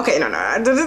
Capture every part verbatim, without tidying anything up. Okay, no, no.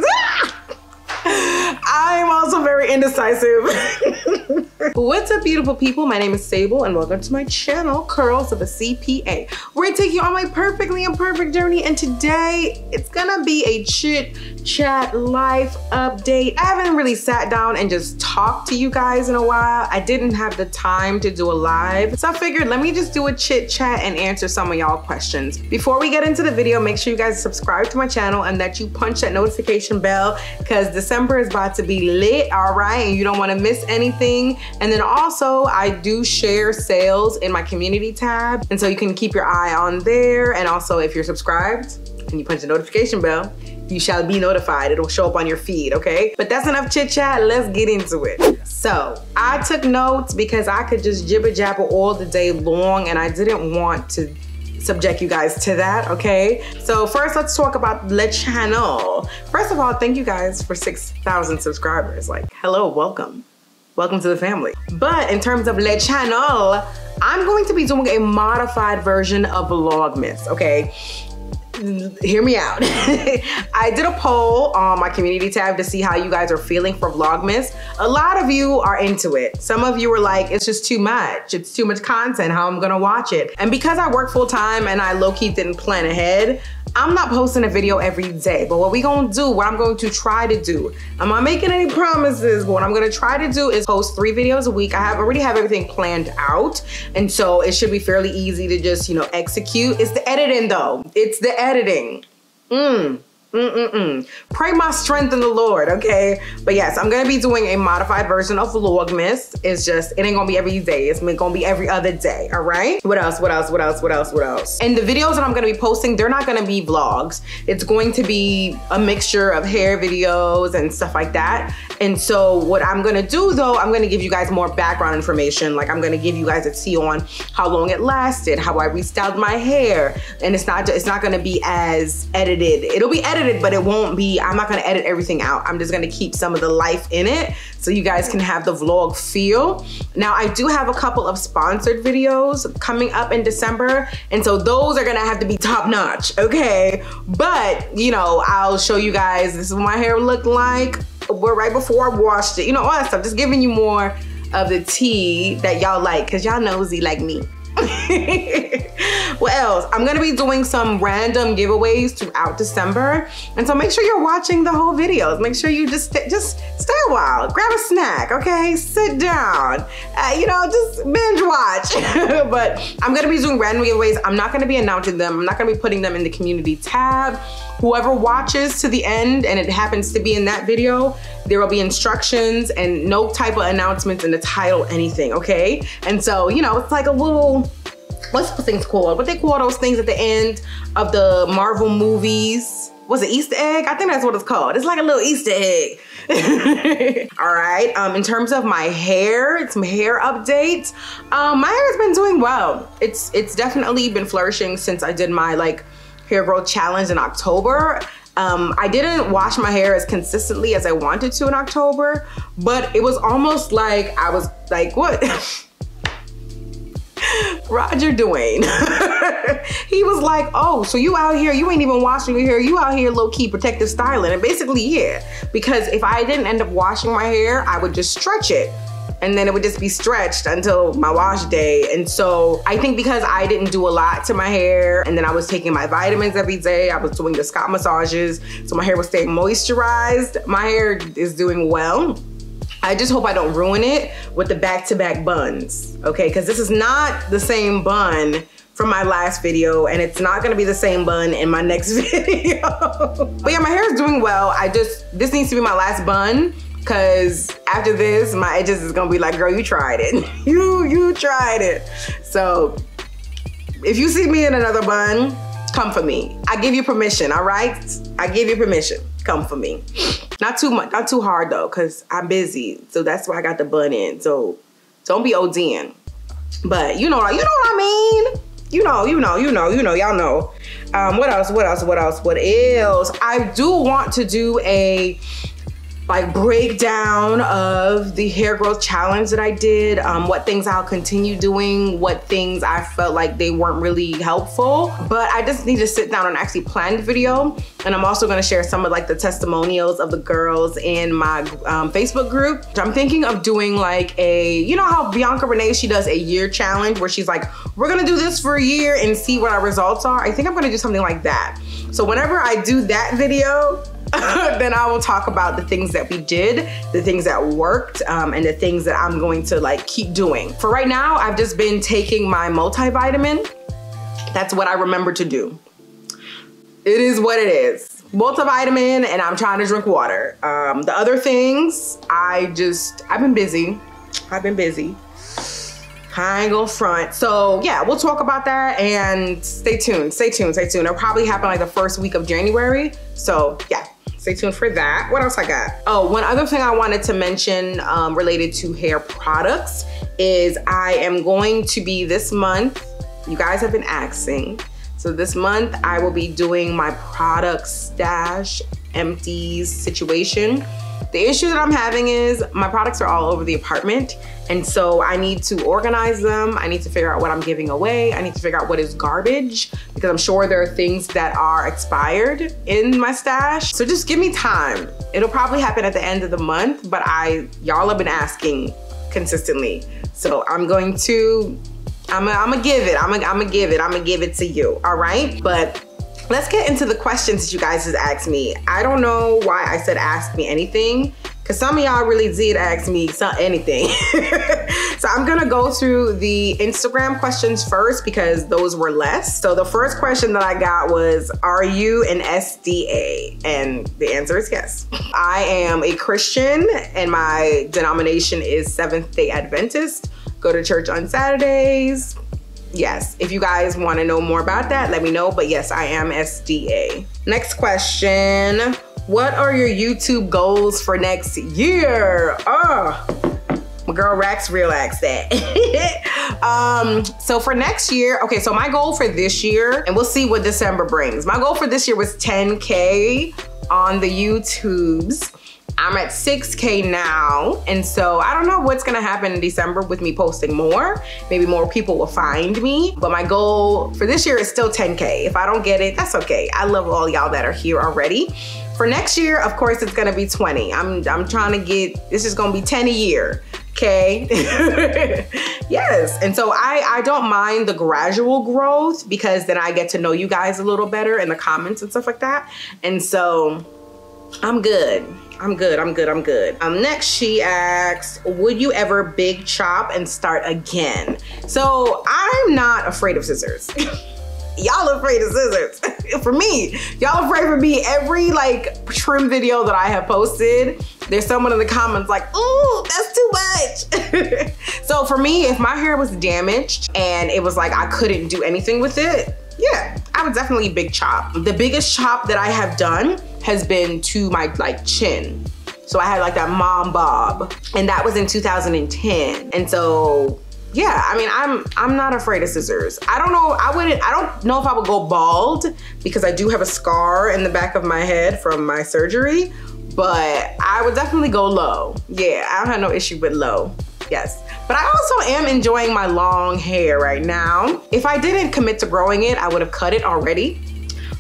I'm also very indecisive. What's up, beautiful people? My name is Sable and welcome to my channel, Curls of a C P A, where I take you on my perfectly imperfect journey. And today it's gonna be a chit chat life update. I haven't really sat down and just talked to you guys in a while. I didn't have the time to do a live, so I figured let me just do a chit chat and answer some of y'all questions. Before we get into the video, make sure you guys subscribe to my channel and that you punch that notification bell, because December is about to be lit, all right? And you don't wanna miss anything. And then also I do share sales in my community tab, and so you can keep your eye on there. And also if you're subscribed and you punch the notification bell, you shall be notified. It'll show up on your feed, okay? But that's enough chit chat, let's get into it. So I took notes because I could just jibber jabber all the day long and I didn't want to subject you guys to that, okay? So first, let's talk about the channel. First of all, thank you guys for six thousand subscribers. Like, hello, welcome. Welcome to the family. But in terms of the channel, I'm going to be doing a modified version of Vlogmas, okay? Hear me out. I did a poll on my community tab to see how you guys are feeling for Vlogmas. A lot of you are into it. Some of you were like, it's just too much. It's too much content, how I'm gonna watch it. And because I work full time and I low-key didn't plan ahead, I'm not posting a video every day. But what we gonna do, what I'm going to try to do, I'm not making any promises, but what I'm gonna try to do is post three videos a week. I have already have everything planned out. And so it should be fairly easy to just, you know, execute. It's the editing though. It's the editing. Editing. Mm. Mm-mm-mm. Pray my strength in the Lord, okay? But yes, I'm gonna be doing a modified version of Vlogmas. It's just, it ain't gonna be every day. It's gonna be every other day, all right? What else, what else, what else, what else, what else? And the videos that I'm gonna be posting, they're not gonna be vlogs. It's going to be a mixture of hair videos and stuff like that. And so what I'm gonna do though, I'm gonna give you guys more background information. Like I'm gonna give you guys a tea on how long it lasted, how I restyled my hair. And it's not, it's not gonna be as edited. It'll be edited, but it won't be, I'm not gonna edit everything out. I'm just gonna keep some of the life in it so you guys can have the vlog feel. Now I do have a couple of sponsored videos coming up in December, and so those are gonna have to be top notch, okay? But you know, I'll show you guys, this is what my hair looked like We're right before I washed it, you know, all that stuff. Just giving you more of the tea that y'all like, cause y'all nosy like me. What else? I'm gonna be doing some random giveaways throughout December, and so make sure you're watching the whole videos. Make sure you just st just stay a while, grab a snack, okay? Sit down, uh, you know, just binge watch. But I'm gonna be doing random giveaways. I'm not gonna be announcing them. I'm not gonna be putting them in the community tab. Whoever watches to the end and it happens to be in that video, there will be instructions and no type of announcements in the title, anything, okay? And so, you know, it's like a little, what's those things called? What they call those things at the end of the Marvel movies? Was it Easter egg? I think that's what it's called. It's like a little Easter egg. All right, um, in terms of my hair, some hair updates. Um, my hair has been doing well. It's, it's definitely been flourishing since I did my like hair growth challenge in October. Um, I didn't wash my hair as consistently as I wanted to in October, but it was almost like I was like, what? Roger Duane. He was like, oh, so you out here, you ain't even washing your hair. You out here low-key protective styling. And basically, yeah, because if I didn't end up washing my hair, I would just stretch it. And then it would just be stretched until my wash day. And so I think because I didn't do a lot to my hair, and then I was taking my vitamins every day, I was doing the scalp massages, so my hair was staying moisturized. My hair is doing well. I just hope I don't ruin it with the back-to-back buns, okay? Because this is not the same bun from my last video, and it's not gonna be the same bun in my next video. But yeah, my hair is doing well. I just, this needs to be my last bun, cause after this, my edges is gonna be like, girl, you tried it. you, you tried it. So if you see me in another bun, come for me. I give you permission, all right? I give you permission, come for me. Not too much, not too hard though, cause I'm busy. So that's why I got the bun in. So don't be ODing. But you know, you know what I mean? You know, you know, you know, you know, y'all know. Um, what else, what else, what else, what else? I do want to do a like breakdown of the hair growth challenge that I did, um, what things I'll continue doing, what things I felt like they weren't really helpful. But I just need to sit down and actually plan the video. And I'm also gonna share some of like the testimonials of the girls in my um, Facebook group. I'm thinking of doing like a, you know how Bianca Renee, she does a year challenge where she's like, we're gonna do this for a year and see what our results are. I think I'm gonna do something like that. So whenever I do that video, then I will talk about the things that we did, the things that worked, um, and the things that I'm going to like keep doing. For right now, I've just been taking my multivitamin. That's what I remember to do. It is what it is. Multivitamin, and I'm trying to drink water. Um, the other things, I just, I've been busy. I've been busy. I ain't gonna front. So yeah, we'll talk about that and stay tuned, stay tuned, stay tuned. It'll probably happen like the first week of January. So yeah. Stay tuned for that. What else I got? Oh, one other thing I wanted to mention um, related to hair products is I am going to be this month, you guys have been asking, so this month I will be doing my product stash empties situation. The issue that I'm having is my products are all over the apartment, and so I need to organize them. I need to figure out what I'm giving away. I need to figure out what is garbage, because I'm sure there are things that are expired in my stash. So just give me time. It'll probably happen at the end of the month, but I, y'all have been asking consistently. So I'm going to, I'm gonna give it, I'm gonna give it, I'm gonna give it to you, all right? But let's get into the questions that you guys just asked me. I don't know why I said ask me anything, because some of y'all really did ask me some, anything. So I'm gonna go through the Instagram questions first because those were less. So the first question that I got was, are you an S D A? And the answer is yes. I am a Christian and my denomination is Seventh-day Adventist. Go to church on Saturdays. Yes, if you guys wanna know more about that, let me know, but yes, I am S D A. Next question. What are your YouTube goals for next year? Oh, my girl Rax relax that. um, so for next year, okay, so my goal for this year, and we'll see what December brings. My goal for this year was ten K on the YouTubes. I'm at six K now, and so I don't know what's gonna happen in December with me posting more. Maybe more people will find me, but my goal for this year is still ten K. If I don't get it, that's okay. I love all y'all that are here already. For next year, of course, it's gonna be twenty. I'm, I'm trying to get, this is gonna be ten a year, okay? Yes, and so I, I don't mind the gradual growth because then I get to know you guys a little better in the comments and stuff like that. And so I'm good. I'm good, I'm good, I'm good. Um, next she asks, would you ever big chop and start again? So I'm not afraid of scissors. Y'all afraid of scissors. For me, y'all afraid for me. Every like trim video that I have posted, there's someone in the comments like, ooh, that's too much. So for me, if my hair was damaged and it was like, I couldn't do anything with it, yeah, I would definitely big chop. The biggest chop that I have done has been to my like chin. So I had like that mom bob, and that was in two thousand ten. And so, yeah, I mean, I'm I'm not afraid of scissors. I don't know, I wouldn't, I don't know if I would go bald because I do have a scar in the back of my head from my surgery, but I would definitely go low. Yeah, I don't have no issue with low, yes. But I also am enjoying my long hair right now. If I didn't commit to growing it, I would have cut it already.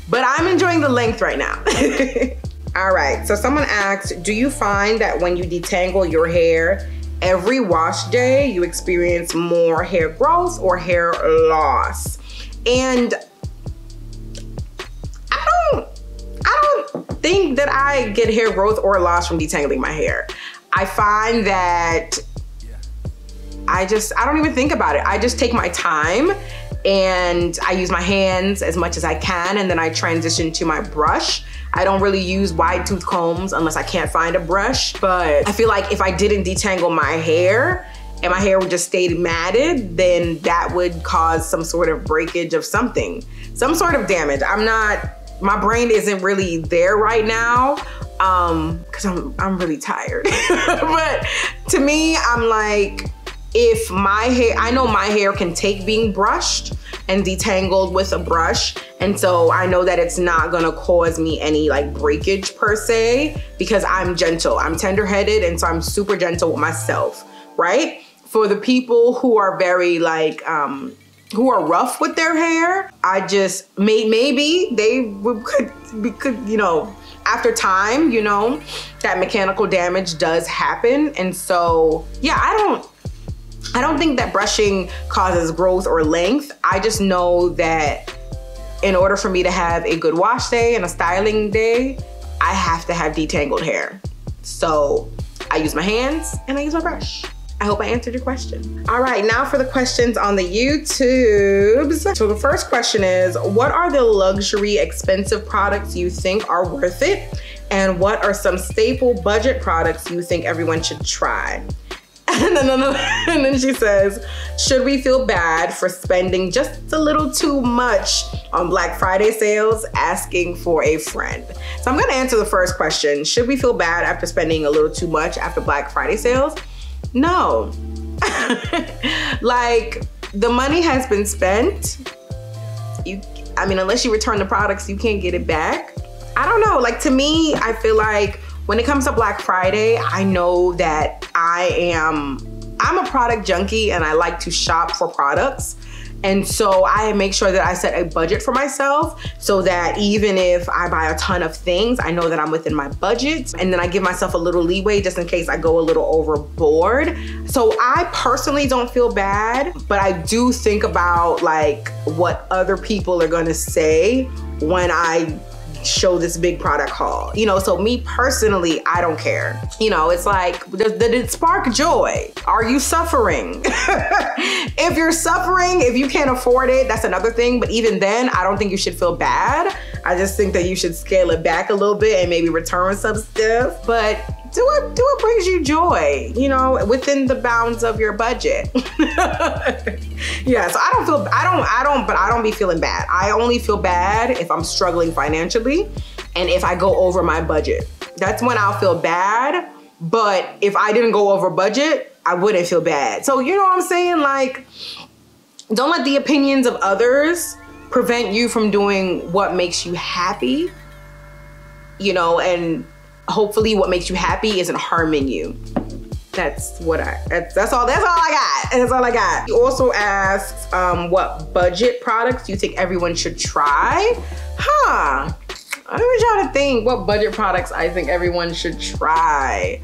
But I'm enjoying the length right now. All right, so someone asked, do you find that when you detangle your hair every wash day, you experience more hair growth or hair loss? And I don't, I don't think that I get hair growth or loss from detangling my hair. I find that I just, I don't even think about it. I just take my time and I use my hands as much as I can, and then I transition to my brush. I don't really use wide tooth combs unless I can't find a brush, but I feel like if I didn't detangle my hair and my hair would just stay matted, then that would cause some sort of breakage of something, some sort of damage. I'm not, my brain isn't really there right now um, because I'm, I'm really tired. But to me, I'm like, if my hair, I know my hair can take being brushed and detangled with a brush. And so I know that it's not gonna cause me any like breakage per se, because I'm gentle, I'm tender-headed, and so I'm super gentle with myself, right? For the people who are very like, um, who are rough with their hair, I just, may, maybe they could, could, you know, after time, you know, that mechanical damage does happen. And so, yeah, I don't, I don't think that brushing causes growth or length. I just know that in order for me to have a good wash day and a styling day, I have to have detangled hair. So I use my hands and I use my brush. I hope I answered your question. All right, now for the questions on the YouTubes. So the first question is, what are the luxury expensive products you think are worth it? And what are some staple budget products you think everyone should try? And then, and then she says, should we feel bad for spending just a little too much on Black Friday sales? Asking for a friend. So I'm gonna answer the first question. Should we feel bad after spending a little too much after Black Friday sales? No. Like, the money has been spent. You, I mean, unless you return the products, you can't get it back. I don't know, like to me, I feel like when it comes to Black Friday, I know that I am, I'm a product junkie and I like to shop for products. And so I make sure that I set a budget for myself so that even if I buy a ton of things, I know that I'm within my budget. And then I give myself a little leeway just in case I go a little overboard. So I personally don't feel bad, but I do think about like what other people are gonna say when I show this big product haul, you know? So me personally, I don't care. You know, it's like, did it spark joy? Are you suffering? If you're suffering, if you can't afford it, that's another thing. But even then, I don't think you should feel bad. I just think that you should scale it back a little bit and maybe return some stuff. But do what, do what brings you joy, you know, within the bounds of your budget. Yeah, so I don't feel, I don't, I don't, but I don't be feeling bad. I only feel bad if I'm struggling financially and if I go over my budget. That's when I'll feel bad. But if I didn't go over budget, I wouldn't feel bad. So you know what I'm saying? Like, don't let the opinions of others prevent you from doing what makes you happy, you know, and hopefully what makes you happy isn't harming you. That's what I, that's, that's all, that's all I got. That's all I got. You also asked um, what budget products you think everyone should try? Huh, I'm trying to think what budget products I think everyone should try.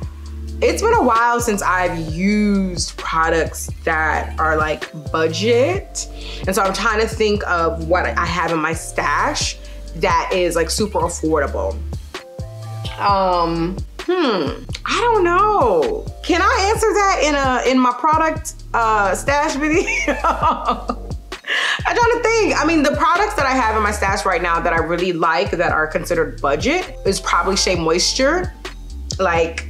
It's been a while since I've used products that are like budget. And so I'm trying to think of what I have in my stash that is like super affordable. Um, hmm, I don't know. Can I answer that in a in my product uh, stash video? I'm trying to think. I mean, the products that I have in my stash right now that I really like that are considered budget is probably Shea Moisture. Like,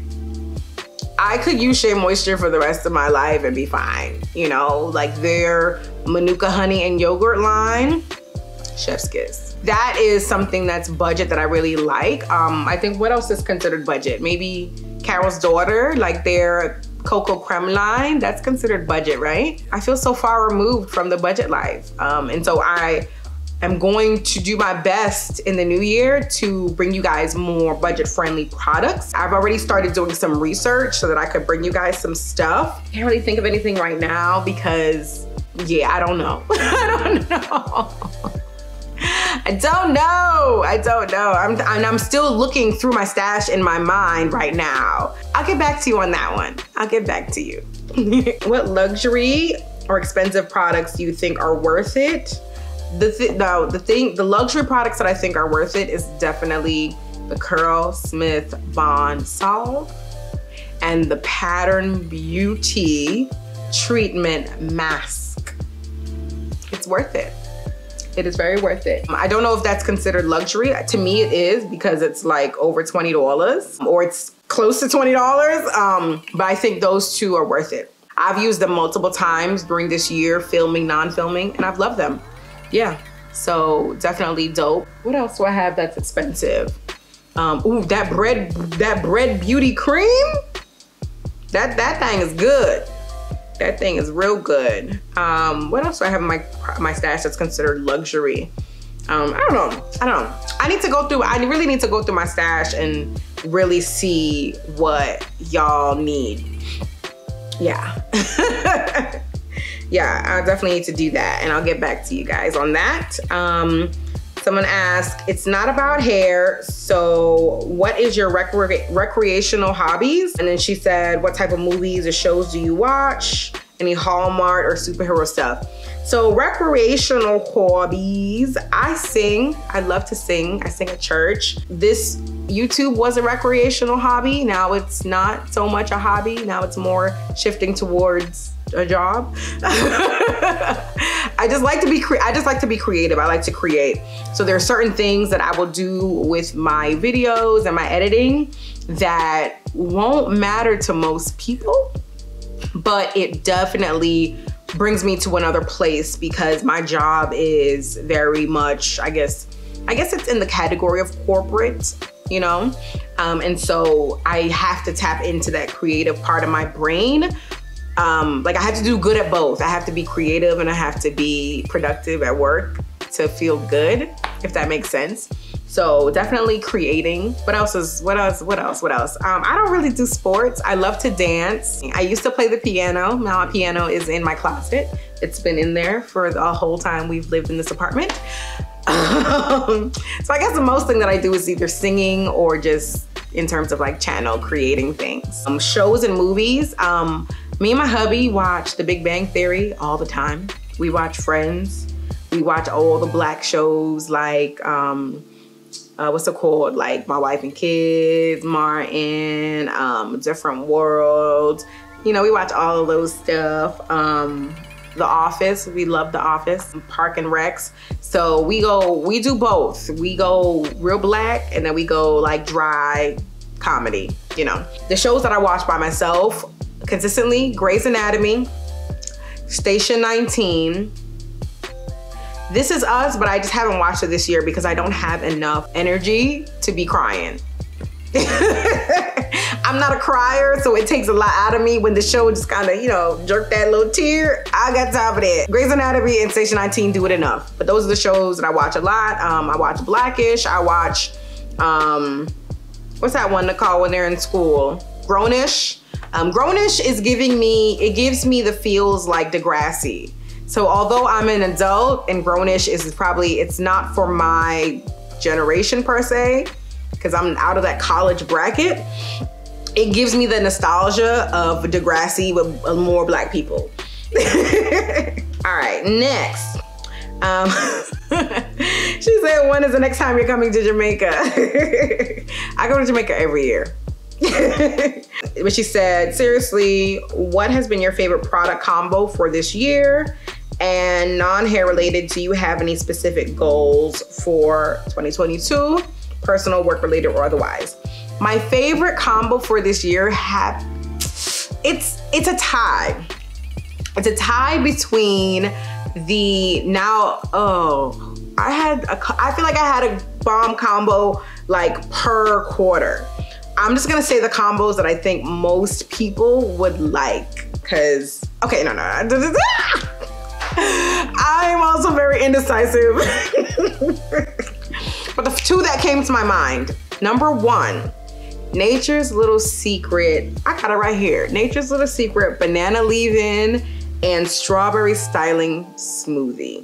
I could use Shea Moisture for the rest of my life and be fine. You know, like their Manuka honey and yogurt line, chef's kiss. That is something that's budget that I really like. Um, I think what else is considered budget? Maybe Carol's Daughter, like their Cocoa Creme line, that's considered budget, right? I feel so far removed from the budget life. Um, and so I am going to do my best in the new year to bring you guys more budget-friendly products. I've already started doing some research so that I could bring you guys some stuff. Can't really think of anything right now because, yeah, I don't know. I don't know. I don't know. I don't know. I'm, I'm, I'm still looking through my stash in my mind right now. I'll get back to you on that one. I'll get back to you. What luxury or expensive products you think are worth it? The th no, the thing, the luxury products that I think are worth it is definitely the Curlsmith Bond Sol and the Pattern Beauty Treatment Mask. It's worth it. It is very worth it. I don't know if that's considered luxury. To me, it is because it's like over twenty dollars or it's close to twenty dollars. Um, but I think those two are worth it. I've used them multiple times during this year, filming, non-filming, and I've loved them. Yeah, so definitely dope. What else do I have that's expensive? Um, ooh, that bread, that bread beauty cream. That, that thing is good. That thing is real good. Um, what else do I have in my, my stash that's considered luxury? Um, I don't know, I don't know. I need to go through, I really need to go through my stash and really see what y'all need. Yeah. Yeah, I definitely need to do that, and I'll get back to you guys on that. Um, someone asked, it's not about hair, so what is your recre recreational hobbies? And then she said, what type of movies or shows do you watch? Any Hallmark or superhero stuff? So recreational hobbies, I sing, I love to sing, I sing at church. This YouTube was a recreational hobby, now it's not so much a hobby, now it's more shifting towards a job. I just like to be, I just like to be creative. I like to create. So there are certain things that I will do with my videos and my editing that won't matter to most people, but it definitely brings me to another place because my job is very much, I guess, I guess it's in the category of corporate, you know? Um, and so I have to tap into that creative part of my brain. Um, like I have to do good at both. I have to be creative and I have to be productive at work to feel good, if that makes sense. So definitely creating. What else is, what else, what else, what else? Um, I don't really do sports. I love to dance. I used to play the piano. Now my piano is in my closet. It's been in there for the whole time we've lived in this apartment. Um, so I guess the most thing that I do is either singing or just in terms of like channel creating things. Um, shows and movies. Um, Me and my hubby watch The Big Bang Theory all the time. We watch Friends. We watch all the black shows like, um, uh, what's it called? Like My Wife and Kids, Martin, um, Different World. You know, we watch all of those stuff. Um, The Office, we love The Office. Park and Recs. So we go, we do both. We go real black and then we go like dry comedy, you know. The shows that I watch by myself, consistently, Grey's Anatomy, Station nineteen, This Is Us, but I just haven't watched it this year because I don't have enough energy to be crying. I'm not a crier, so it takes a lot out of me when the show just kind of, you know, jerk that little tear. I got time for that. Grey's Anatomy and Station nineteen do it enough. But those are the shows that I watch a lot. Um, I watch Blackish. I watch, um, what's that one to call when they're in school? Grown-ish. Um, Grown-ish is giving me, it gives me the feels like Degrassi. So although I'm an adult and Grown-ish is probably, it's not for my generation per se, because I'm out of that college bracket, it gives me the nostalgia of Degrassi with uh, more black people. All right, next. Um, she said, when is the next time you're coming to Jamaica? I go to Jamaica every year. But she said, seriously, what has been your favorite product combo for this year? And non-hair related, do you have any specific goals for twenty twenty-two, personal, work related, or otherwise? My favorite combo for this year, have, it's, it's a tie. It's a tie between the now, oh, I had, a, I feel like I had a bomb combo like per quarter. I'm just gonna say the combos that I think most people would like, cause, okay, no, no, no. I'm also very indecisive. But the two that came to my mind, number one, Nature's Little Secret, I got it right here, Nature's Little Secret Banana Leave-In and Strawberry Styling Smoothie.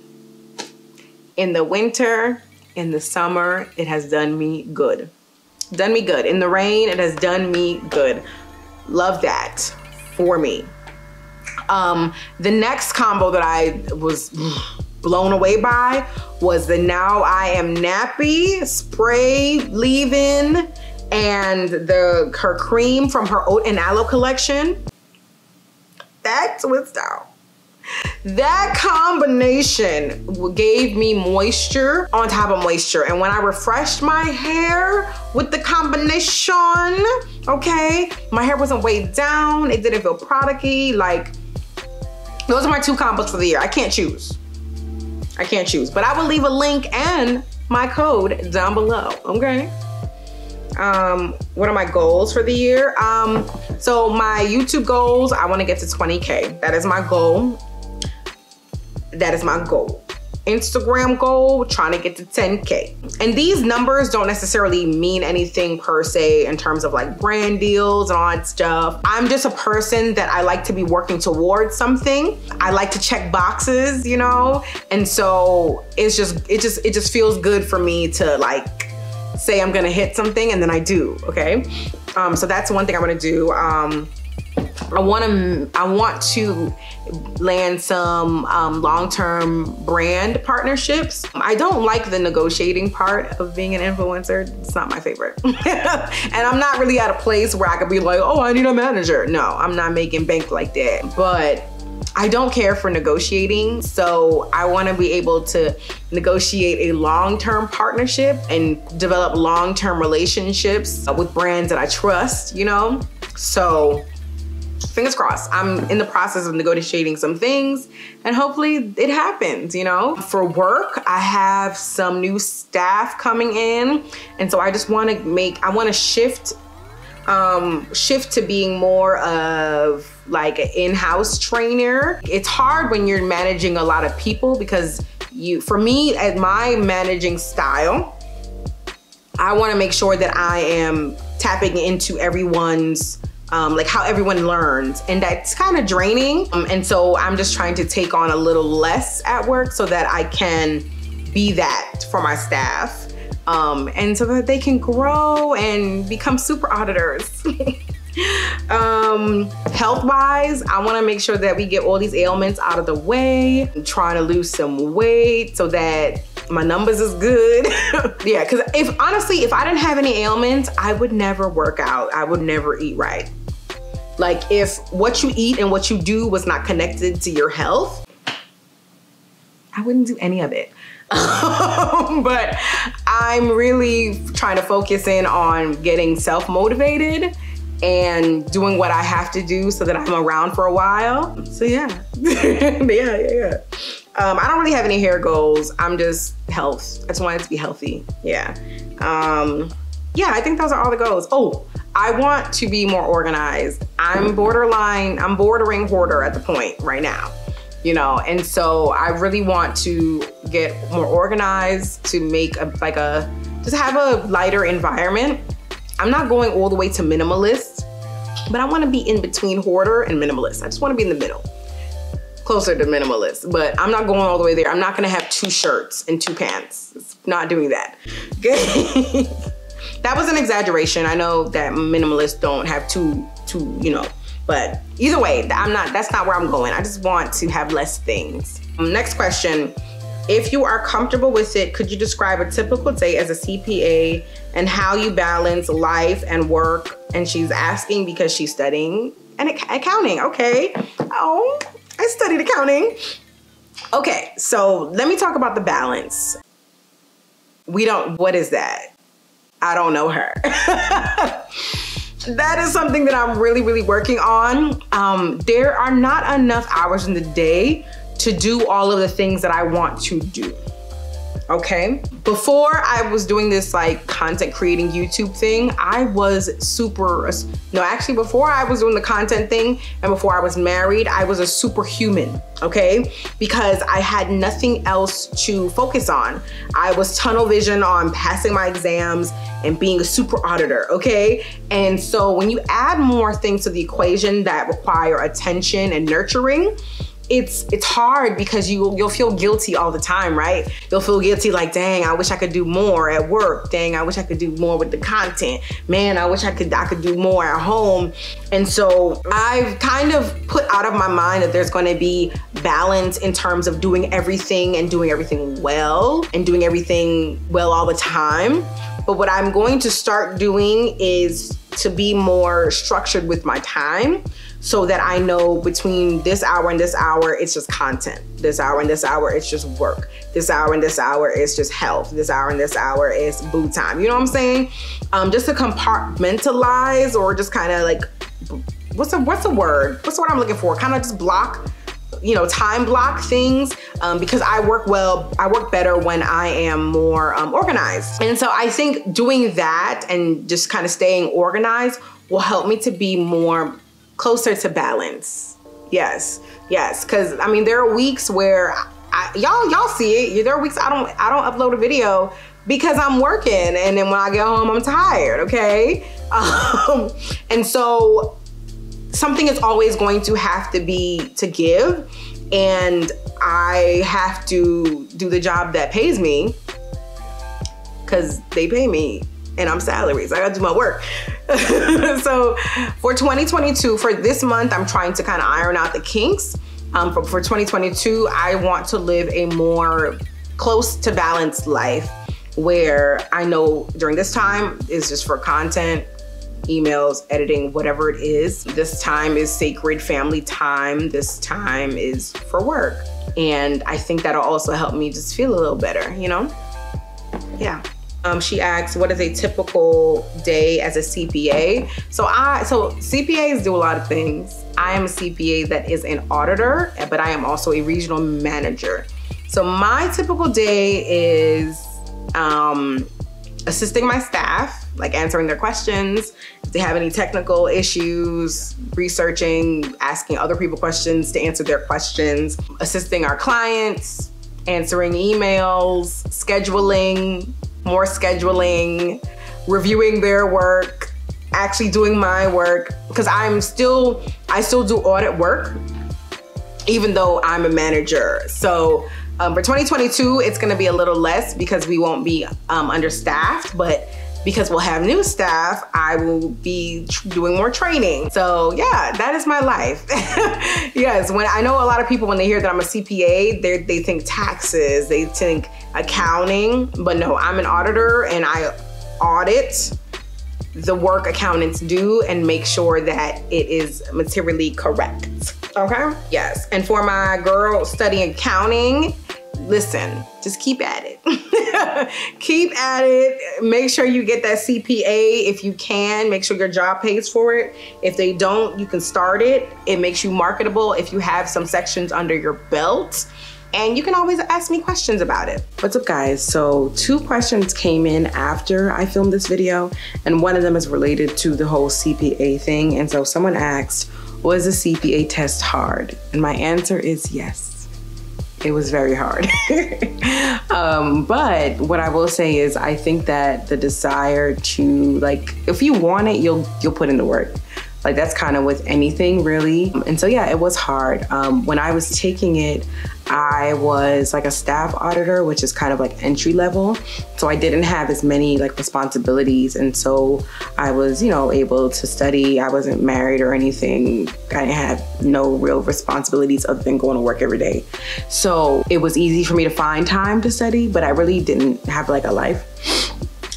In the winter, in the summer, it has done me good. Done me good. In the rain, it has done me good. Love that for me. Um, the next combo that I was blown away by was the Now I Am Nappy Spray Leave-In and the her cream from her Oat and Aloe collection. That twist out. That combination gave me moisture on top of moisture. And when I refreshed my hair with the combination, okay, my hair wasn't weighed down. It didn't feel product-y. Like, those are my two combos for the year. I can't choose. I can't choose. But I will leave a link and my code down below, okay? um, what are my goals for the year? Um, so my YouTube goals, I wanna get to twenty K. That is my goal. That is my goal. Instagram goal, trying to get to ten K. And these numbers don't necessarily mean anything per se in terms of like brand deals and all that stuff. I'm just a person that I like to be working towards something. I like to check boxes, you know? And so it's just, it just, it just feels good for me to like say I'm gonna hit something and then I do, okay? Um, so that's one thing I wanna do. Um, I want to I want to land some um, long-term brand partnerships. I don't like the negotiating part of being an influencer. It's not my favorite. And I'm not really at a place where I could be like, oh, I need a manager. No, I'm not making bank like that. But I don't care for negotiating. So I want to be able to negotiate a long-term partnership and develop long-term relationships with brands that I trust, you know? So fingers crossed, I'm in the process of negotiating some things and hopefully it happens, you know? For work, I have some new staff coming in. And so I just wanna make, I wanna shift, um, shift to being more of like an in-house trainer. It's hard when you're managing a lot of people because you, for me, at my managing style, I wanna make sure that I am tapping into everyone's Um, like how everyone learns, and that's kind of draining. Um, and so I'm just trying to take on a little less at work so that I can be that for my staff, um, and so that they can grow and become super auditors. um, health-wise, I want to make sure that we get all these ailments out of the way. I'm trying to lose some weight so that my numbers is good. Yeah, because if honestly, if I didn't have any ailments, I would never work out. I would never eat right. Like if what you eat and what you do was not connected to your health, I wouldn't do any of it. But I'm really trying to focus in on getting self-motivated and doing what I have to do so that I'm around for a while. So yeah, yeah, yeah, yeah. Um, I don't really have any hair goals. I'm just health. I just wanted to be healthy. Yeah. Um, yeah, I think those are all the goals. Oh, I want to be more organized. I'm borderline, I'm bordering hoarder at the point right now, you know? And so I really want to get more organized to make a, like a, just have a lighter environment. I'm not going all the way to minimalist, but I want to be in between hoarder and minimalist. I just want to be in the middle. Closer to minimalist, but I'm not going all the way there. I'm not gonna have two shirts and two pants. It's not doing that. Okay. That was an exaggeration. I know that minimalists don't have two, two, you know, but either way, I'm not, that's not where I'm going. I just want to have less things. Next question. If you are comfortable with it, could you describe a typical day as a C P A and how you balance life and work? And she's asking because she's studying and accounting. Okay. Oh. I studied accounting. Okay, so let me talk about the balance. We don't, what is that? I don't know her. That is something that I'm really, really working on. Um, there are not enough hours in the day to do all of the things that I want to do, okay? Before I was doing this like content creating YouTube thing, I was super, no, actually before I was doing the content thing and before I was married, I was a superhuman, okay? Because I had nothing else to focus on. I was tunnel vision on passing my exams and being a super auditor, okay? And so when you add more things to the equation that require attention and nurturing, It's it's hard because you, you'll feel guilty all the time, right? You'll feel guilty like, dang, I wish I could do more at work. Dang, I wish I could do more with the content. Man, I wish I could, I could do more at home. And so I've kind of put out of my mind that there's gonna be balance in terms of doing everything and doing everything well and doing everything well all the time. But what I'm going to start doing is to be more structured with my time so that I know between this hour and this hour, it's just content. This hour and this hour, it's just work. This hour and this hour, it's just health. This hour and this hour, it's boo time. You know what I'm saying? Um, just to compartmentalize or just kind of like, what's the, what's the word? What's the word I'm looking for? Kind of just block you know, time block things um, because I work well, I work better when I am more um, organized. And so I think doing that and just kind of staying organized will help me to be more closer to balance. Yes, yes, because I mean, there are weeks where y'all y'all see it. There are weeks I don't I don't upload a video because I'm working, and then when I get home, I'm tired. Okay, um, and so something is always going to have to be to give, and I have to do the job that pays me because they pay me and I'm salaried, so I gotta do my work. So for twenty twenty-two, for this month, I'm trying to kind of iron out the kinks. Um, but for twenty twenty-two, I want to live a more close to balanced life where I know during this time is just for content, emails, editing, whatever it is. This time is sacred family time. This time is for work. And I think that'll also help me just feel a little better, you know? Yeah. Um, she asks, what is a typical day as a C P A? So I, so C P As do a lot of things. I am a C P A that is an auditor, but I am also a regional manager. So my typical day is um, assisting my staff, like answering their questions, if they have any technical issues, researching, asking other people questions to answer their questions, assisting our clients, answering emails, scheduling, more scheduling, reviewing their work, actually doing my work, because I'm still, I still do audit work, even though I'm a manager. So um, for twenty twenty-two, it's gonna be a little less because we won't be um, understaffed, but because we'll have new staff, I will be doing more training. So yeah, that is my life. Yes, when I know a lot of people, when they hear that I'm a C P A, they they think taxes, they think accounting, but no, I'm an auditor and I audit the work accountants do and make sure that it is materially correct, okay? Yes, and for my girl studying accounting, listen, just keep at it. Keep at it. Make sure you get that C P A if you can. Make sure your job pays for it. If they don't, you can start it. It makes you marketable if you have some sections under your belt. And you can always ask me questions about it. What's up, guys? So two questions came in after I filmed this video, and one of them is related to the whole C P A thing. And so someone asked, was the C P A test hard? And my answer is yes. It was very hard. um, but what I will say is I think that the desire to, like, if you want it, you'll you'll put in the work. Like, that's kind of with anything, really. And so yeah, it was hard. Um, when I was taking it, I was like a staff auditor, which is kind of like entry level. So I didn't have as many like responsibilities. And so I was, you know, able to study. I wasn't married or anything. I had no real responsibilities other than going to work every day. So it was easy for me to find time to study, but I really didn't have like a life.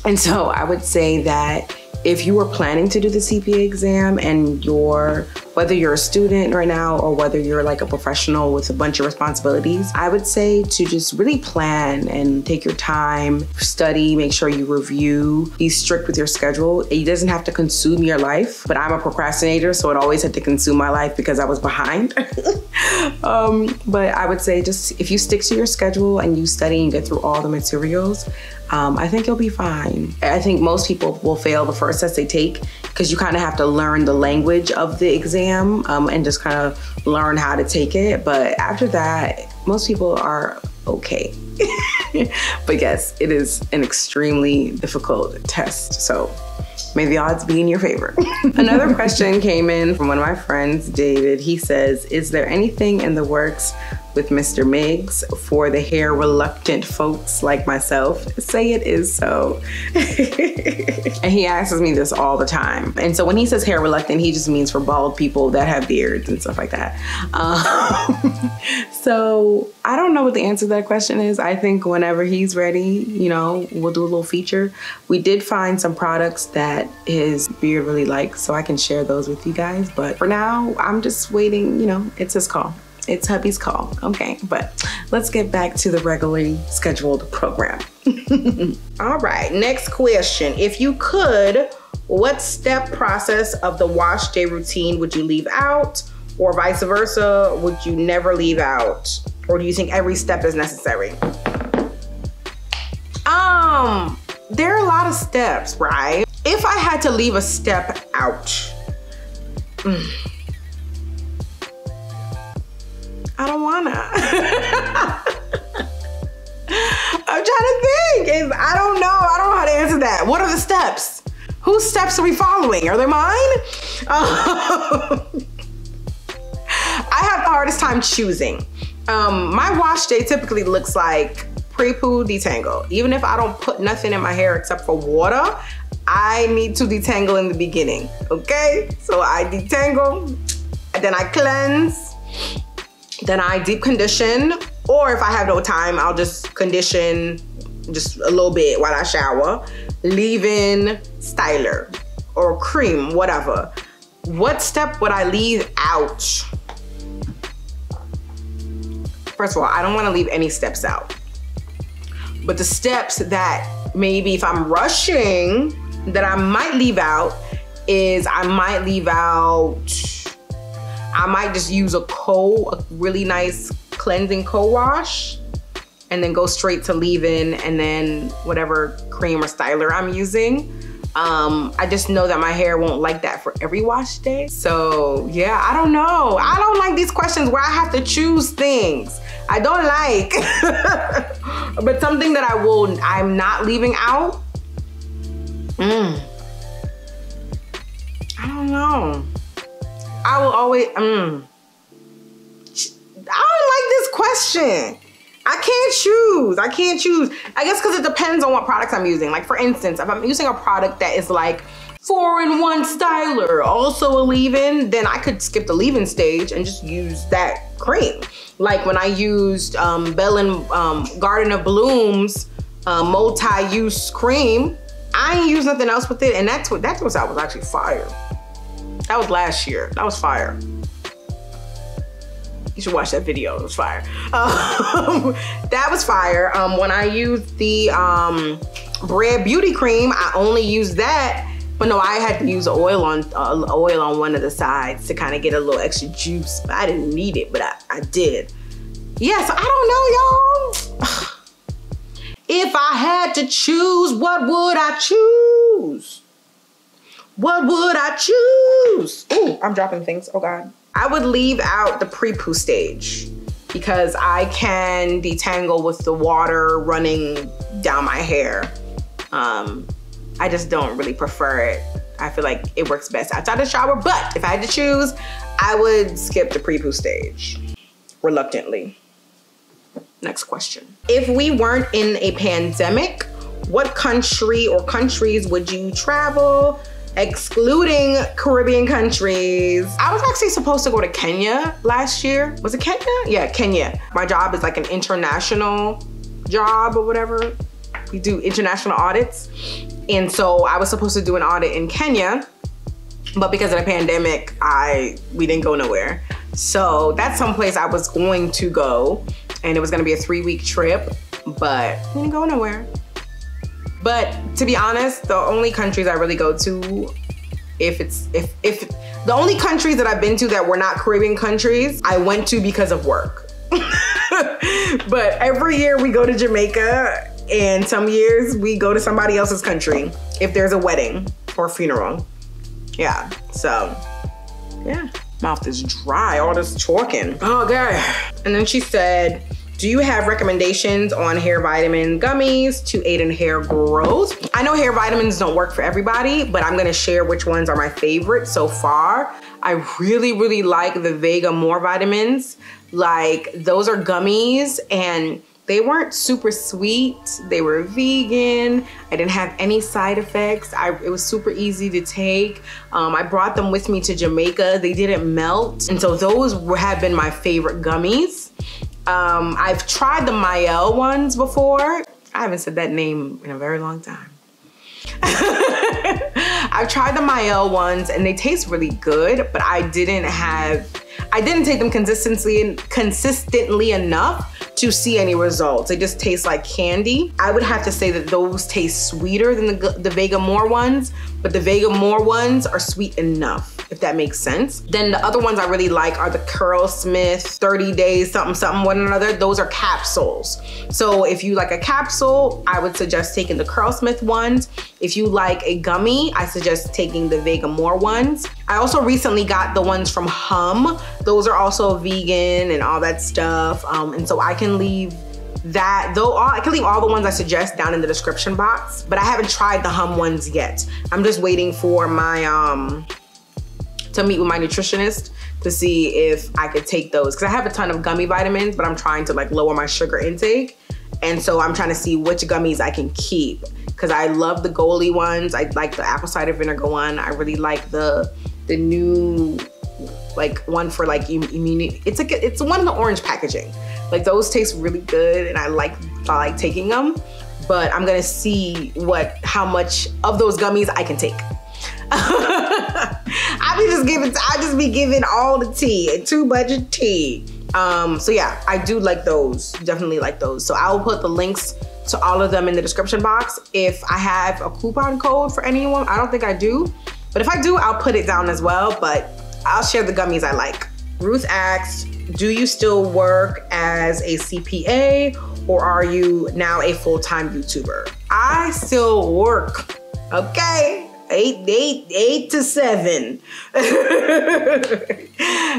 And so I would say that if you were planning to do the C P A exam and you're, whether you're a student right now or whether you're like a professional with a bunch of responsibilities, I would say to just really plan and take your time, study, make sure you review, be strict with your schedule. It doesn't have to consume your life, but I'm a procrastinator, so it always had to consume my life because I was behind. um, but I would say just if you stick to your schedule and you study and get through all the materials, Um, I think you'll be fine. I think most people will fail the first test they take because you kind of have to learn the language of the exam um, and just kind of learn how to take it. But after that, most people are okay. But yes, it is an extremely difficult test. So may the odds be in your favor. Another question came in from one of my friends, David. He says, is there anything in the works with Mister Miggs for the hair reluctant folks like myself? Say it is so. And he asks me this all the time. And so when he says hair reluctant, he just means for bald people that have beards and stuff like that. Um, so I don't know what the answer to that question is. I think whenever he's ready, you know, we'll do a little feature. We did find some products that his beard really likes, so I can share those with you guys. But for now, I'm just waiting, you know, it's his call. It's hubby's call, okay? But let's get back to the regularly scheduled program. All right, next question. If you could, what step process of the wash day routine would you leave out? Or vice versa, would you never leave out? Or do you think every step is necessary? Um, there are a lot of steps, right? If I had to leave a step out, mm, I don't wanna. I'm trying to think. It's, I don't know. I don't know how to answer that. What are the steps? Whose steps are we following? Are they mine? Um, I have the hardest time choosing. Um, my wash day typically looks like pre-poo detangle. Even if I don't put nothing in my hair except for water, I need to detangle in the beginning, okay? So I detangle, and then I cleanse, then I deep condition, or if I have no time, I'll just condition just a little bit while I shower, leave in styler or cream, whatever. What step would I leave out? First of all, I don't wanna leave any steps out. But the steps that maybe if I'm rushing, that I might leave out is I might leave out, I might just use a cold, a really nice cleansing co-wash and then go straight to leave-in and then whatever cream or styler I'm using. Um, I just know that my hair won't like that for every wash day. So yeah, I don't know. I don't like these questions where I have to choose things. I don't like, but something that I will, I'm not leaving out. Mm. I don't know. I will always, mm. I don't like this question. I can't choose, I can't choose. I guess because it depends on what products I'm using. Like for instance, if I'm using a product that is like four in one styler, also a leave-in, then I could skip the leave-in stage and just use that cream. Like when I used um, Bellin um, Garden of Bloom's uh, multi-use cream, I ain't used nothing else with it, and that's what that was, that was actually fire. That was last year, that was fire. You should watch that video, it was fire. Um, that was fire. Um, when I used the um, Bread Beauty Cream, I only used that, but no, I had to use oil on uh, oil on one of the sides to kind of get a little extra juice. I didn't need it, but I, I did. Yeah, so I don't know, y'all. If I had to choose, what would I choose? What would I choose? Ooh, I'm dropping things, oh God. I would leave out the pre-poo stage because I can detangle with the water running down my hair. Um, I just don't really prefer it. I feel like it works best outside the shower, but if I had to choose, I would skip the pre-poo stage, reluctantly. Next question. If we weren't in a pandemic, what country or countries would you travel? Excluding Caribbean countries. I was actually supposed to go to Kenya last year. Was it Kenya? Yeah, Kenya. My job is like an international job or whatever. We do international audits. And so I was supposed to do an audit in Kenya, but because of the pandemic, I we didn't go nowhere. So that's someplace I was going to go, and it was gonna be a three week trip, but we didn't go nowhere. But to be honest, the only countries I really go to, if it's, if, if, the only countries that I've been to that were not Caribbean countries, I went to because of work. But every year we go to Jamaica, and some years we go to somebody else's country if there's a wedding or a funeral. Yeah, so, yeah. Mouth is dry, all this talking. Okay. And then she said, do you have recommendations on hair vitamin gummies to aid in hair growth? I know hair vitamins don't work for everybody, but I'm gonna share which ones are my favorite so far. I really, really like the Vegamour vitamins. Like those are gummies and they weren't super sweet. They were vegan. I didn't have any side effects. I, it was super easy to take. Um, I brought them with me to Jamaica. They didn't melt. And so those have been my favorite gummies. Um, I've tried the Mielle ones before. I haven't said that name in a very long time. I've tried the Mielle ones and they taste really good, but I didn't have, I didn't take them consistently, consistently enough to see any results. They just taste like candy. I would have to say that those taste sweeter than the, the Vegamour ones, but the Vegamour ones are sweet enough. if that makes sense. Then the other ones I really like are the Curlsmith thirty days something something one another. Those are capsules. So if you like a capsule, I would suggest taking the Curlsmith ones. If you like a gummy, I suggest taking the Vegamour ones. I also recently got the ones from Hum. Those are also vegan and all that stuff. Um, and so I can leave that, though, all, I can leave all the ones I suggest down in the description box, but I haven't tried the Hum ones yet. I'm just waiting for my, um, to meet with my nutritionist to see if I could take those. Cause I have a ton of gummy vitamins, but I'm trying to like lower my sugar intake. And so I'm trying to see which gummies I can keep. Cause I love the Goalie ones. I like the apple cider vinegar one. I really like the, the new, like one for like immunity. It's like, it's one in the orange packaging. Like those taste really good and I like, I like taking them, but I'm gonna see what, how much of those gummies I can take. I be just giving, I just be giving all the tea, too much tea. Um, so yeah, I do like those, definitely like those. So I'll put the links to all of them in the description box. If I have a coupon code for anyone, I don't think I do, but if I do, I'll put it down as well, but I'll share the gummies I like. Ruth asked, do you still work as a C P A or are you now a full-time YouTuber? I still work, okay? Eight, eight, eight to seven.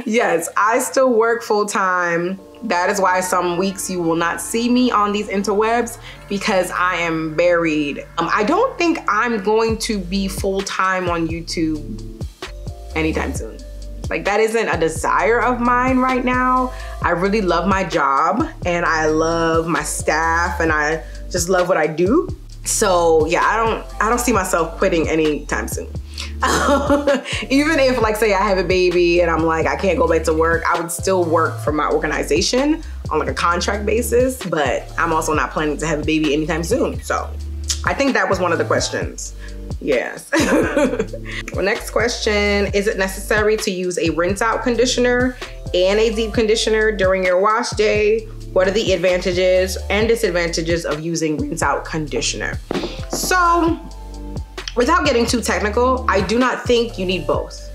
Yes, I still work full-time. That is why some weeks you will not see me on these interwebs because I am buried. Um, I don't think I'm going to be full-time on YouTube anytime soon. Like that isn't a desire of mine right now. I really love my job and I love my staff and I just love what I do. So yeah, I don't, I don't see myself quitting anytime soon. Even if like, say I have a baby and I'm like, I can't go back to work, I would still work for my organization on like a contract basis, but I'm also not planning to have a baby anytime soon. So I think that was one of the questions. Yes. Well, next question, is it necessary to use a rinse out conditioner and a deep conditioner during your wash day? What are the advantages and disadvantages of using rinse out conditioner? So without getting too technical, I do not think you need both.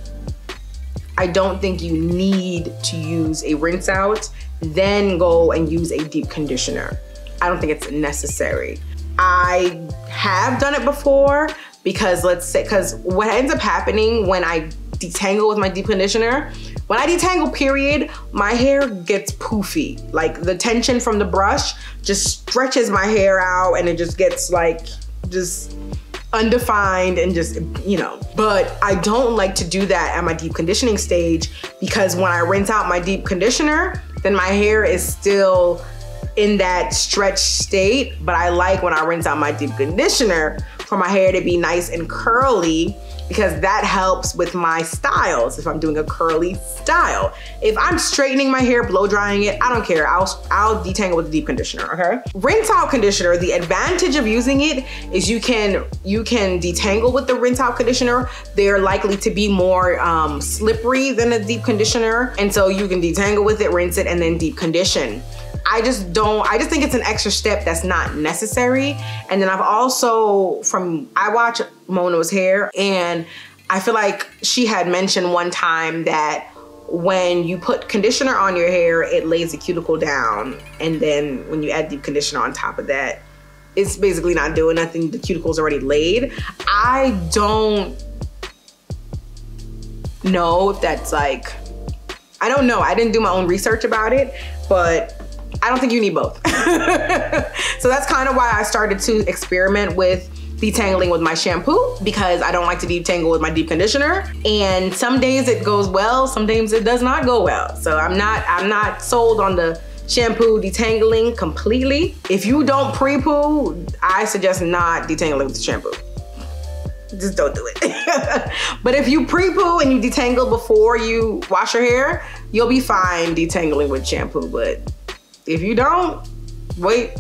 I don't think you need to use a rinse out, then go and use a deep conditioner. I don't think it's necessary. I have done it before because let's say, because what ends up happening when I detangle with my deep conditioner, when I detangle period, my hair gets poofy. Like the tension from the brush just stretches my hair out and it just gets like, just undefined and just, you know. But I don't like to do that at my deep conditioning stage because when I rinse out my deep conditioner, then my hair is still in that stretched state, but I like when I rinse out my deep conditioner for my hair to be nice and curly because that helps with my styles if I'm doing a curly style. If I'm straightening my hair, blow drying it, I don't care. I'll, I'll detangle with the deep conditioner, okay? Rinse out conditioner, the advantage of using it is you can, you can detangle with the rinse out conditioner. They're likely to be more um, slippery than a deep conditioner. And so you can detangle with it, rinse it, and then deep condition. I just don't, I just think it's an extra step that's not necessary. And then I've also from, I watch Mono's hair and I feel like she had mentioned one time that when you put conditioner on your hair, it lays the cuticle down. And then when you add deep conditioner on top of that, it's basically not doing nothing. The cuticle's already laid. I don't know if that's like, I don't know. I didn't do my own research about it, but I don't think you need both. So that's kind of why I started to experiment with detangling with my shampoo because I don't like to detangle with my deep conditioner. And some days it goes well, some days it does not go well. So I'm not, I'm not sold on the shampoo detangling completely. If you don't pre-poo, I suggest not detangling with the shampoo. Just don't do it. But if you pre-poo and you detangle before you wash your hair, you'll be fine detangling with shampoo, but if you don't, wait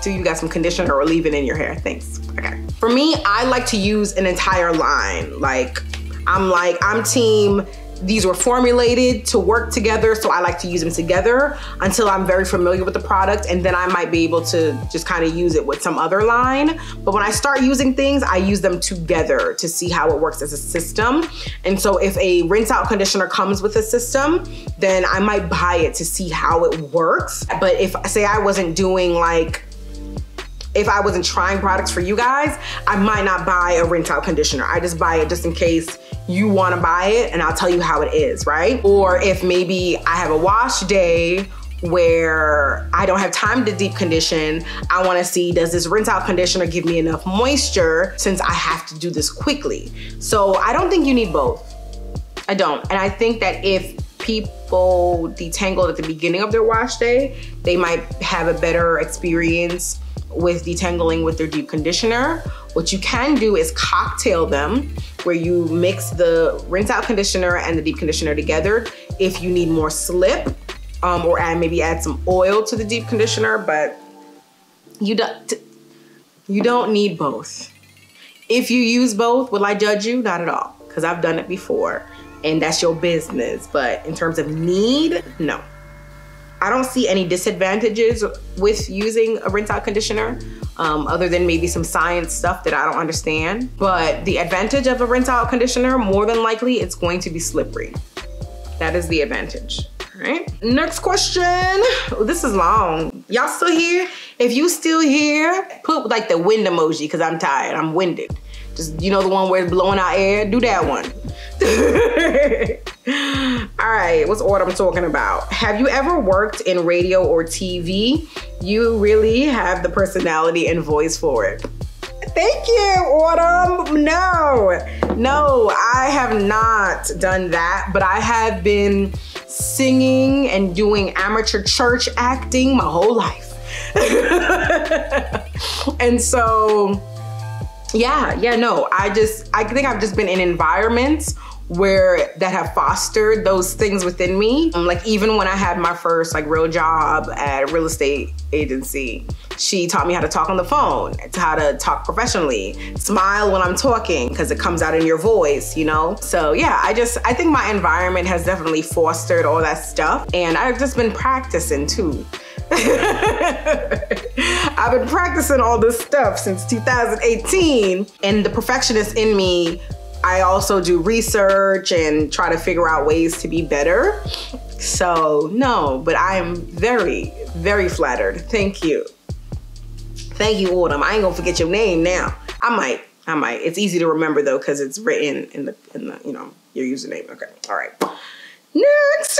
till you got some conditioner or leave it in your hair. Thanks. Okay. For me, I like to use an entire line. Like I'm like, I'm team these were formulated to work together, so I like to use them together until I'm very familiar with the product, and then I might be able to just kind of use it with some other line. But when I start using things, I use them together to see how it works as a system. And so if a rinse out conditioner comes with a system, then I might buy it to see how it works. But if, say I wasn't doing like, if I wasn't trying products for you guys, I might not buy a rinse out conditioner. I just buy it just in case you wanna buy it, and I'll tell you how it is, right? Or if maybe I have a wash day where I don't have time to deep condition, I wanna see, does this rinse out conditioner give me enough moisture since I have to do this quickly? So I don't think you need both. I don't. And I think that if people detangled at the beginning of their wash day, they might have a better experience with detangling with their deep conditioner. What you can do is cocktail them, where you mix the rinse out conditioner and the deep conditioner together if you need more slip, um, or add, maybe add some oil to the deep conditioner, but you don't, you don't need both. If you use both, will I judge you? Not at all, because I've done it before and that's your business. But in terms of need, no. I don't see any disadvantages with using a rinse out conditioner, um, other than maybe some science stuff that I don't understand. But the advantage of a rinse out conditioner, more than likely, it's going to be slippery. That is the advantage, all right? Next question. Oh, this is long. Y'all still here? If you still here, put like the wind emoji, because I'm tired, I'm winded. Just, you know, the one where it's blowing out air, do that one. All right, what's Autumn talking about? Have you ever worked in radio or T V? You really have the personality and voice for it. Thank you, Autumn. No, no, I have not done that, but I have been singing and doing amateur church acting my whole life. And so, yeah, yeah, no, I just, I think I've just been in environments where that have fostered those things within me. Um, like even when I had my first like real job at a real estate agency, she taught me how to talk on the phone, how to talk professionally, smile when I'm talking, because it comes out in your voice, you know? So yeah, I just, I think my environment has definitely fostered all that stuff. And I've just been practicing too. I've been practicing all this stuff since two thousand eighteen. And the perfectionist in me, I also do research and try to figure out ways to be better. So no, but I am very, very flattered. Thank you. Thank you, Autumn. I ain't gonna forget your name now. I might, I might. It's easy to remember though, cause it's written in the, in the, you know, your username. Okay, all right. Next.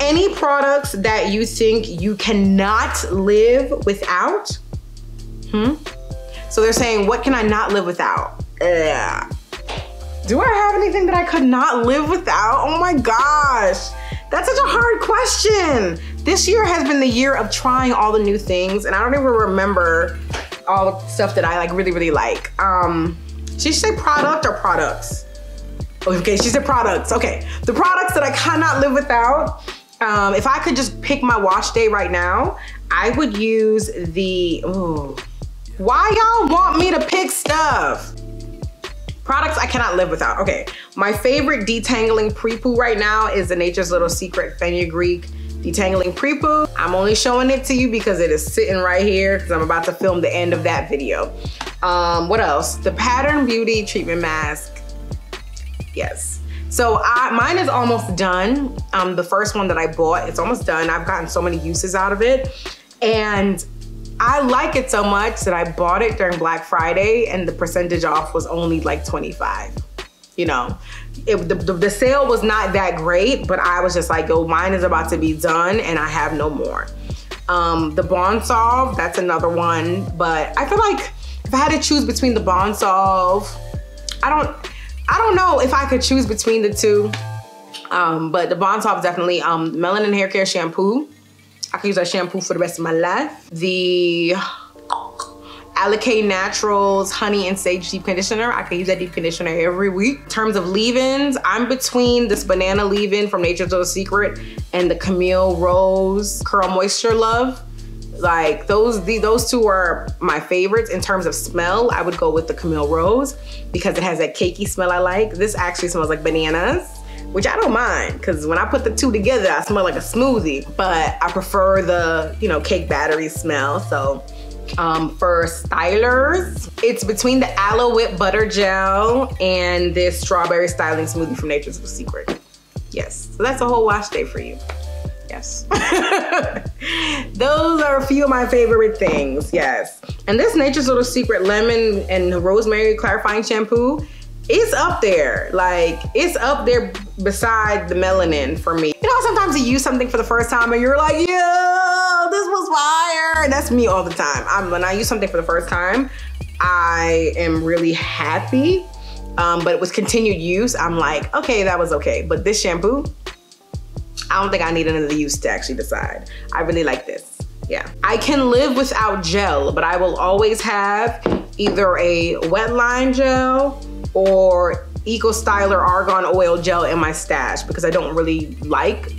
Any products that you think you cannot live without? Hmm? So they're saying, what can I not live without? Ugh. Do I have anything that I could not live without? Oh my gosh. That's such a hard question. This year has been the year of trying all the new things, and I don't even remember all the stuff that I like really, really like. Um, should she say product or products? Okay, she said products. Okay, the products that I cannot live without. Um, if I could just pick my wash day right now, I would use the, ooh. Why y'all want me to pick stuff? Products I cannot live without. Okay, my favorite detangling pre-poo right now is the Nature's Little Secret Fenugreek Detangling Pre-Poo. I'm only showing it to you because it is sitting right here because I'm about to film the end of that video. Um, what else? The Pattern Beauty Treatment Mask. Yes. So I, mine is almost done. Um, the first one that I bought, it's almost done. I've gotten so many uses out of it. And I like it so much that I bought it during Black Friday and the percentage off was only like twenty-five, you know. It, the, the, the sale was not that great, but I was just like, yo, mine is about to be done and I have no more. Um, the Bond Sol, that's another one, but I feel like if I had to choose between the Bond Sol, I don't, I don't know if I could choose between the two, um, but the Bond Sol definitely, um, Melanin hair care shampoo. I could use that shampoo for the rest of my life. The Allocate Naturals Honey and Sage Deep Conditioner. I could use that deep conditioner every week. In terms of leave-ins, I'm between this banana leave-in from Nature's Little Secret and the Camille Rose Curl Moisture Love. Like those, the, those two are my favorites. In terms of smell, I would go with the Camille Rose because it has that cakey smell I like. This actually smells like bananas. which I don't mind, because when I put the two together, I smell like a smoothie, but I prefer the, you know, cake battery smell. So um, for stylers, it's between the aloe whip butter gel and this strawberry styling smoothie from Nature's Little Secret. Yes, so that's a whole wash day for you. Yes. Those are a few of my favorite things, yes. And this Nature's Little Secret Lemon and Rosemary Clarifying Shampoo, it's up there. Like, it's up there beside the Melanin for me. You know, sometimes you use something for the first time and you're like, yo, this was fire. And that's me all the time. I'm, when I use something for the first time, I am really happy. Um, but with continued use, I'm like, okay, that was okay. But this shampoo, I don't think I need another use to actually decide. I really like this, yeah. I can live without gel, but I will always have either a Wetline gel or Eco Styler Argan Oil Gel in my stash, because I don't really like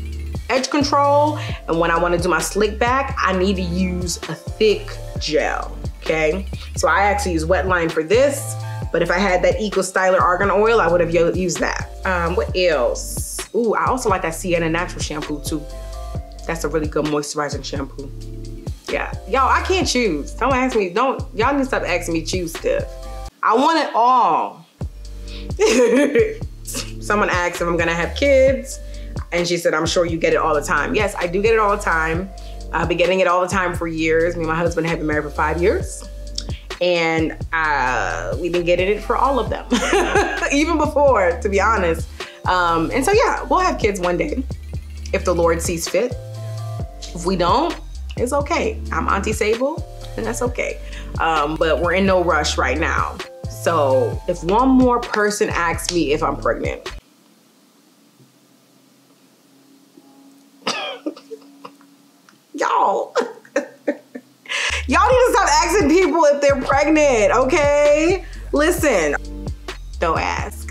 edge control. And when I wanna do my slick back, I need to use a thick gel, okay? So I actually use Wetline for this, but if I had that Eco Styler Argan Oil, I would have used that. Um, what else? Ooh, I also like that Sienna Natural shampoo too. That's a really good moisturizing shampoo. Yeah, y'all, I can't choose. Don't ask me, don't, y'all need to stop asking me choose stuff. I want it all. Someone asked if I'm gonna have kids, and she said, I'm sure you get it all the time. Yes, I do get it all the time. I've been getting it all the time for years. Me and my husband have been married for five years. And uh, we've been getting it for all of them, even before, to be honest. Um, and so yeah, we'll have kids one day, if the Lord sees fit. If we don't, it's okay. I'm Auntie Sable, and that's okay. Um, but we're in no rush right now. So if one more person asks me if I'm pregnant, y'all. Y'all need to stop asking people if they're pregnant, okay? Listen, don't ask.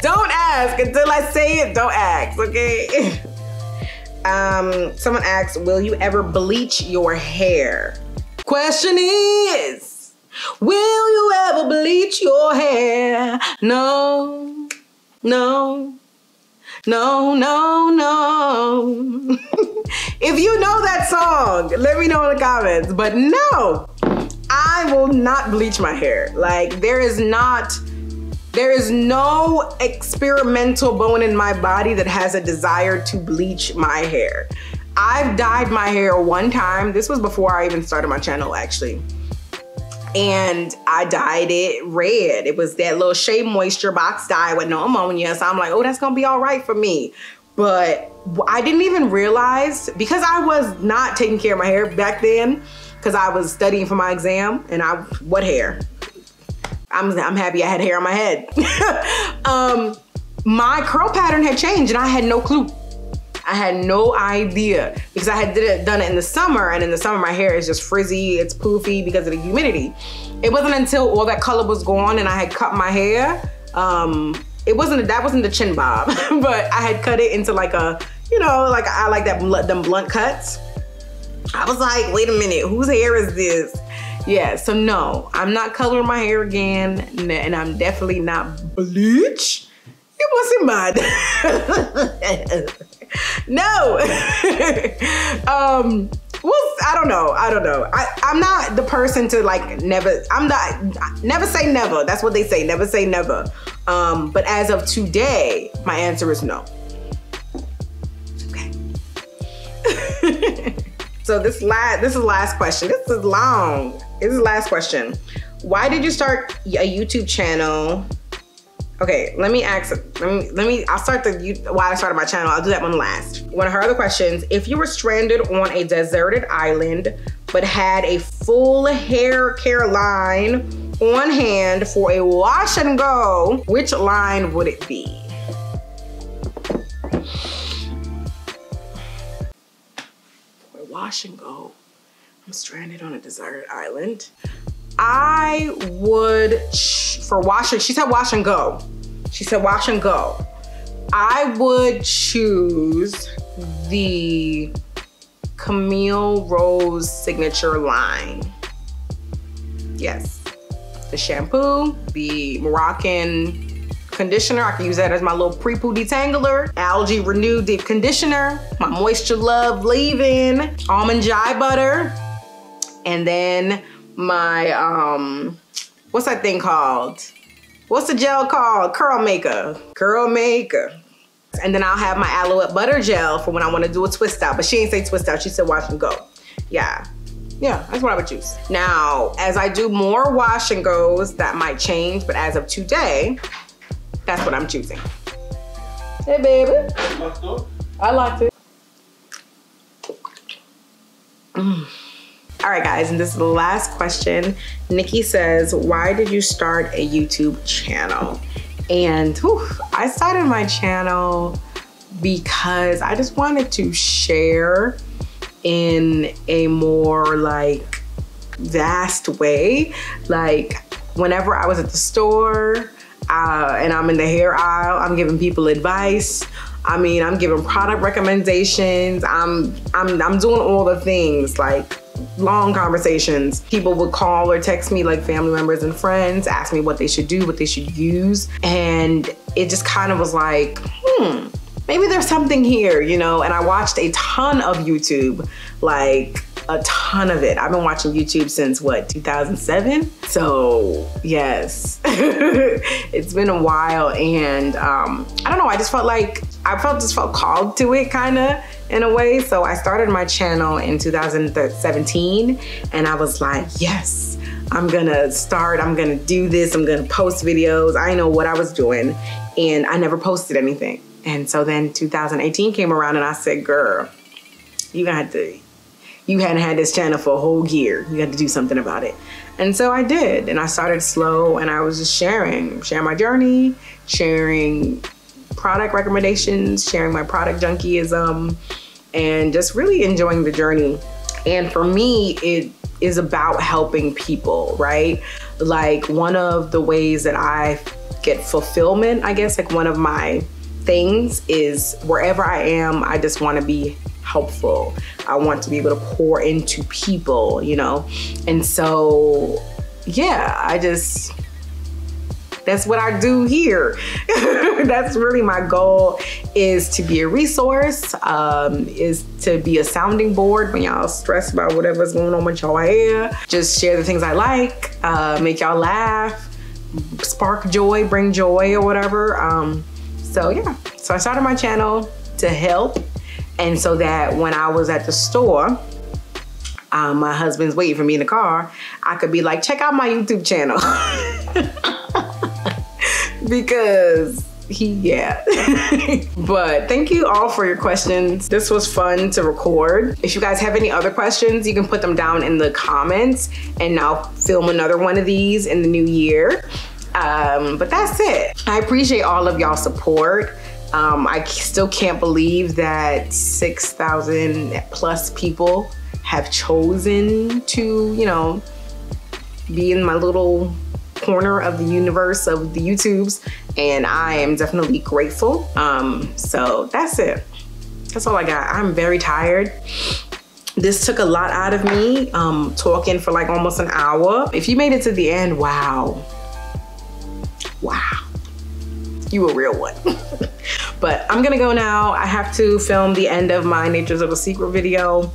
Don't ask until I say it, don't ask, okay? um, someone asked, will you ever bleach your hair? Question is, will you ever bleach your hair? No, no, no, no, no. If you know that song, let me know in the comments. But no, I will not bleach my hair. Like, there is not, there is no experimental bone in my body that has a desire to bleach my hair. I've dyed my hair one time. This was before I even started my channel, actually. And I dyed it red. It was that little Shea Moisture box dye with no ammonia. So I'm like, oh, that's gonna be all right for me. But I didn't even realize, because I was not taking care of my hair back then, because I was studying for my exam, and I, what hair? I'm, I'm happy I had hair on my head. um, my curl pattern had changed and I had no clue. I had no idea, because I had did it, done it in the summer, and in the summer my hair is just frizzy, it's poofy because of the humidity. It wasn't until all that color was gone and I had cut my hair, um, It wasn't, that wasn't the chin bob, but I had cut it into like a, you know, like I like that blunt, them blunt cuts. I was like, wait a minute, whose hair is this? Yeah, so no, I'm not coloring my hair again, and I'm definitely not bleach. It wasn't mine. No. um, well, I don't know, I don't know. I, I'm not the person to like never, I'm not, never say never. That's what they say, never say never. Um, but as of today, my answer is no. Okay. So this last, this is the last question. This is long. This is the last question. Why did you start a YouTube channel? Okay, let me ask, let me, let me I'll start the, why I started my channel. I'll do that one last. One of her other questions, if you were stranded on a deserted island, but had a full hair care line on hand for a wash and go, which line would it be? For a wash and go, I'm stranded on a deserted island. I would, for wash and, she said wash and go. She said wash and go. I would choose the Camille Rose signature line. Yes. The shampoo, the Moroccan conditioner. I can use that as my little pre-poo detangler. Algae Renew Deep Conditioner. My Moisture Love Leave-In. Almond Jai Butter. And then my, um, what's that thing called? What's the gel called? Curl Maker. Curl Maker. And then I'll have my aloe up butter gel for when I want to do a twist out. But she ain't say twist out. She said wash and go. Yeah. Yeah, that's what I would choose. Now, as I do more wash and goes, that might change, but as of today, that's what I'm choosing. Hey, baby. I liked it. Mm. All right, guys, and this is the last question. Nikki says, why did you start a YouTube channel? And whew, I started my channel because I just wanted to share in a more like vast way. Like whenever I was at the store uh, and I'm in the hair aisle, I'm giving people advice. I mean, I'm giving product recommendations. I'm, I'm, I'm doing all the things, like long conversations. People would call or text me, like family members and friends, ask me what they should do, what they should use. And it just kind of was like, hmm, maybe there's something here, you know? And I watched a ton of YouTube, like a ton of it. I've been watching YouTube since what, two thousand seven? So yes, it's been a while. And um, I don't know, I just felt like, I felt just felt called to it kind of in a way. So I started my channel in two thousand seventeen and I was like, yes, I'm gonna start, I'm gonna do this, I'm gonna post videos. I know what I was doing and I never posted anything. And so then two thousand eighteen came around and I said, girl, you gonna have to, you hadn't had this channel for a whole year. You had to do something about it. And so I did. And I started slow and I was just sharing, sharing my journey, sharing product recommendations, sharing my product junkieism, and just really enjoying the journey. And for me, it is about helping people, right? Like one of the ways that I get fulfillment, I guess, like one of my things is wherever I am, I just want to be helpful. I want to be able to pour into people, you know? And so, yeah, I just, that's what I do here. That's really my goal, is to be a resource, um, is to be a sounding board when y'all stressed about whatever's going on with y'all hair. Just share the things I like, uh, make y'all laugh, spark joy, bring joy or whatever. Um, So yeah, so I started my channel to help. And so that when I was at the store, um, my husband's waiting for me in the car, I could be like, check out my YouTube channel. Because he, yeah. But thank you all for your questions. This was fun to record. If you guys have any other questions, you can put them down in the comments and I'll film another one of these in the new year. Um, but that's it. I appreciate all of y'all's support. Um, I still can't believe that six thousand plus people have chosen to, you know, be in my little corner of the universe of the YouTubes. And I am definitely grateful. Um, so that's it. That's all I got. I'm very tired. This took a lot out of me, um, talking for like almost an hour. If you made it to the end, wow. Wow, you a real one. But I'm gonna go now. I have to film the end of my Nature's Little Secret video.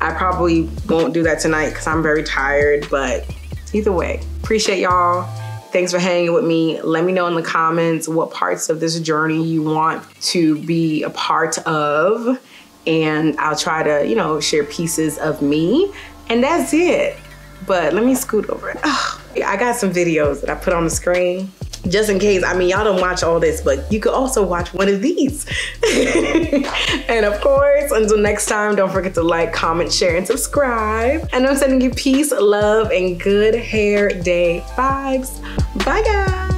I probably won't do that tonight because I'm very tired, but either way, appreciate y'all. Thanks for hanging with me. Let me know in the comments what parts of this journey you want to be a part of. And I'll try to, you know, share pieces of me. And that's it. But let me scoot over. Oh, I got some videos that I put on the screen. Just in case, I mean, y'all don't watch all this, but you could also watch one of these. And of course, until next time, don't forget to like, comment, share, and subscribe. And I'm sending you peace, love, and good hair day vibes. Bye, guys.